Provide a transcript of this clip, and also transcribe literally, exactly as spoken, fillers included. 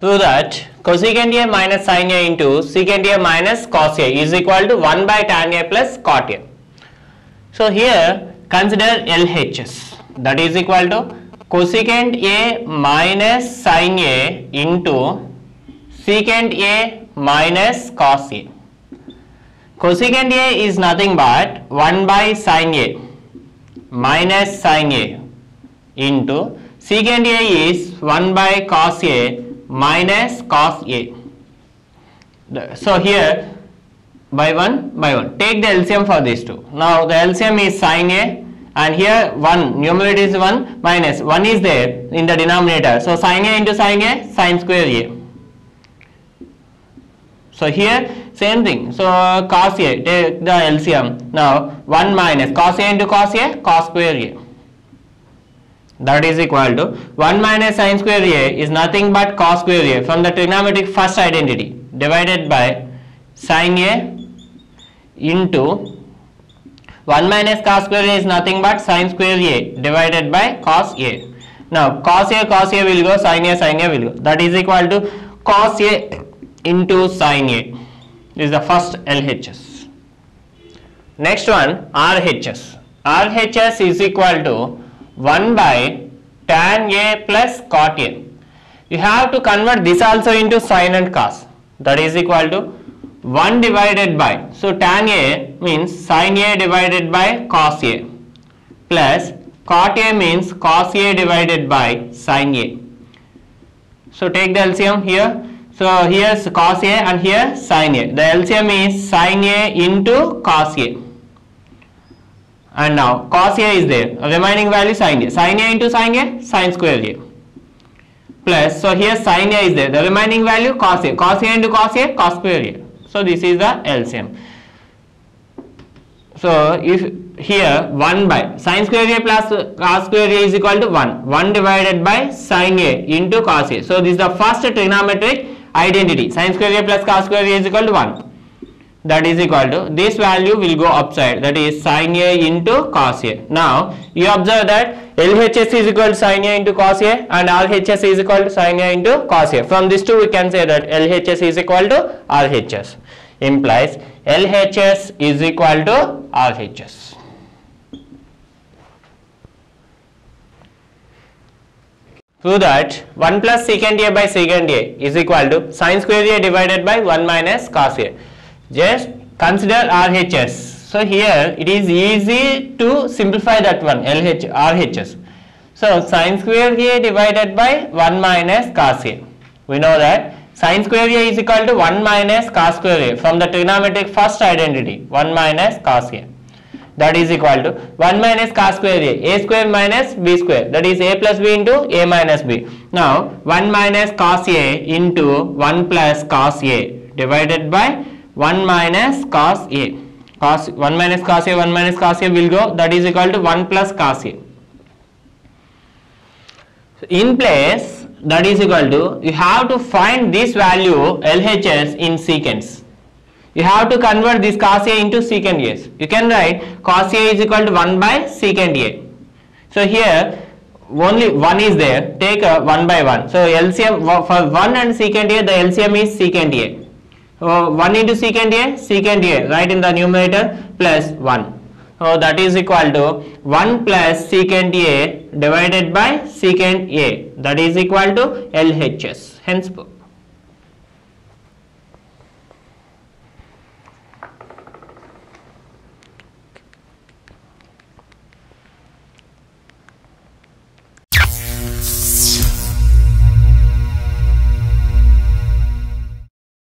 So that cosecant A minus sin A into secant A minus cos A is equal to one by tan A plus cot A. So here consider L H S, that is equal to cosecant A minus sin A into secant A minus cos A. Cosecant A is nothing but one by sin A minus sin A into secant A is one by cos A minus cos A. So here by one by one take the L C M for these two. Now the L C M is sin A, and here one numerator is one, minus one is there in the denominator. So sin A into sin A, sin square A. So here same thing. So cos A, take the L C M. Now one minus cos A into cos A, cos square A. That is equal to one minus sin square A is nothing but cos square A from the trigonometric first identity, divided by sin A into one minus cos square A is nothing but sin square A divided by cos A. Now cos A cos A will go, sin A sin A will go. That is equal to cos A into sin A. This is the first L H S. Next one, R H S. R H S is equal to one by tan A plus cot A. You have to convert this also into sin and cos. That is equal to one divided by, so tan A means sin A divided by cos A, plus cot A means cos A divided by sin A. So take the L C M here. So here is cos A and here sin A. The L C M is sin A into cos A. And now cos A is there, remaining value sin A. Sin A into sin A, sin square A. Plus, so here sin A is there, the remaining value cos A. Cos A into cos A, cos square A. So this is the L C M. So if here one by sin square A plus cos square A is equal to one. one divided by sin A into cos A. So this is the first trigonometric identity. Sin square A plus cos square A is equal to one. That is equal to, this value will go upside, that is sin A into cos A. Now you observe that L H S is equal to sin A into cos A and R H S is equal to sin A into cos A. From these two we can say that L H S is equal to R H S, implies L H S is equal to R H S. Prove that one plus secant A by secant A is equal to sin square A divided by one minus cos A. Just consider R H S. So here it is easy to simplify that one, L H, R H S. So sin square A divided by one minus cos A. We know that sin square A is equal to one minus cos square A from the trigonometric first identity, one minus cos A. That is equal to one minus cos square A, A square minus B square, that is A plus B into A minus B. Now one minus cos A into one plus cos A divided by one minus cos A. Cos one minus cos A, one minus cos A will go, that is equal to one plus cos A. So in place, that is equal to, you have to find this value L H S in secants. You have to convert this cos A into secant A. You can write cos A is equal to one by secant A. So here only one is there, take a one by one. So L C M for one and secant A, the L C M is secant A. So one into secant A, secant A, write in the numerator, plus one. So that is equal to one plus secant A divided by secant A. That is equal to L H S. Henceforth.